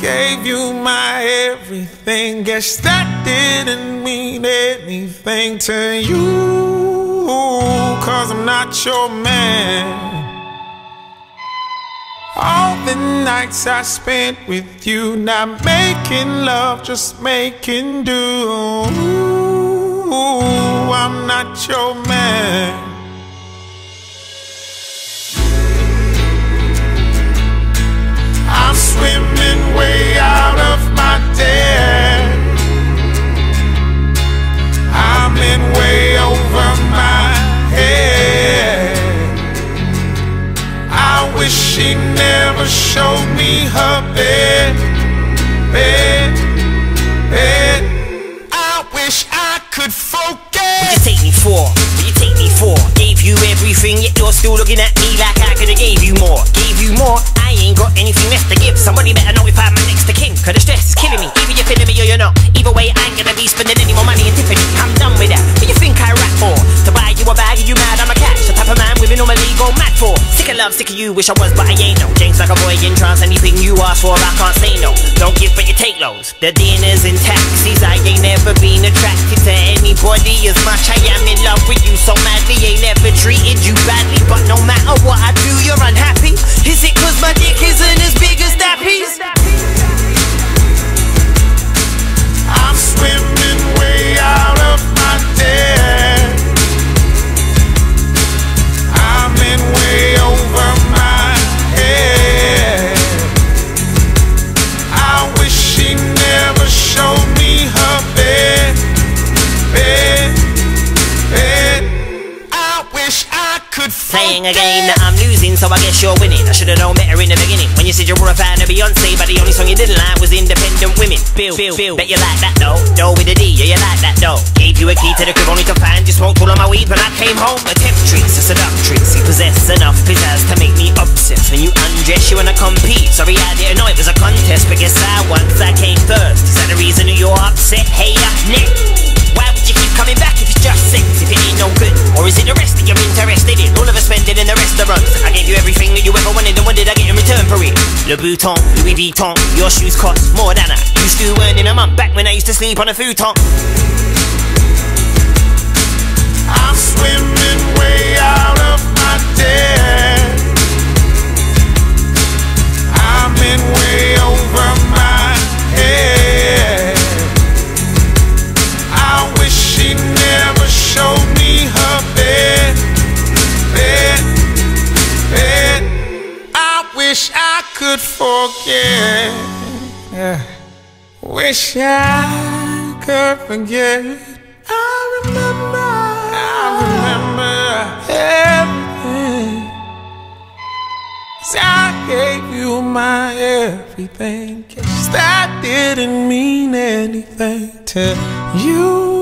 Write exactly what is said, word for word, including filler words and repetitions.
gave you my everything. Guess that didn't mean anything to you, 'cause I'm not your man. All the nights I spent with you, not making love, just making do. Ooh, I'm not your man. I'm swimming way out of my depth. I'm in way over my head. I wish she never showed me her bed, bed, bed. I wish I could focus. What you take me for? What you take me for? Gave you everything, yet you're still looking at me like I could've gave you more. Gave you more, I ain't got anything left to give. Somebody better notify my next to kin, 'cause the stress is killing me. Either you're feeling me or you're not. Either way, I ain't gonna be spending any more money in Tiffany. I'm done with that. What you think I rap for? To buy you a bag, are you mad? I'm a catch. The type of man women normally go mad for. Sick of love, sick of you, wish I was, but I ain't no. James like a boy in trance, anything you ask for, I can't say no. Don't give, but you take loads. The dinners and taxis, I ain't never been attracted to anybody as much. I am in love with you so madly, ain't never treated you badly, but no matter what I do, you're unhappy. Is it 'cause my dick isn't as big as that piece? I'm swimming way out of my depth. I'm in way over my head. I wish she never showed me her bed, bed, bed. I wish I could playing a game that I'm losing, so I guess you're winning. I should've known better in the beginning when you said you were a fan of Beyonce, but the only song you didn't like was Independent Women. Bill, Bill, Bill, bet you like that though. Dough with a D, yeah you like that though. Gave you a key to the crib only to find you smoked all of my weed when I came home. A temptress, a seductress, you possess enough pizzazz to make me obsessed. When you undress, you wanna compete. Sorry I didn't know it was a contest, but guess I once I came first. Is that the reason that you're upset? Hey up next. Why would you keep coming back if it's just sex, if it ain't no good? Or is it the rest that you're interested in? All of us spend it in the restaurants. I gave you everything that you ever wanted, and what did I get in return for it? Louis Vuitton, Louis Vuitton. Your shoes cost more than I used to earn in a month back when I used to sleep on a futon. I'm swimming way out of my depth. I'm in way over my head. She never showed me her bed, bed, bed. I wish I could forget. Yeah. Wish I could forget. I remember, I remember everything. 'Cause I gave you my everything. 'Cause that didn't mean anything to you.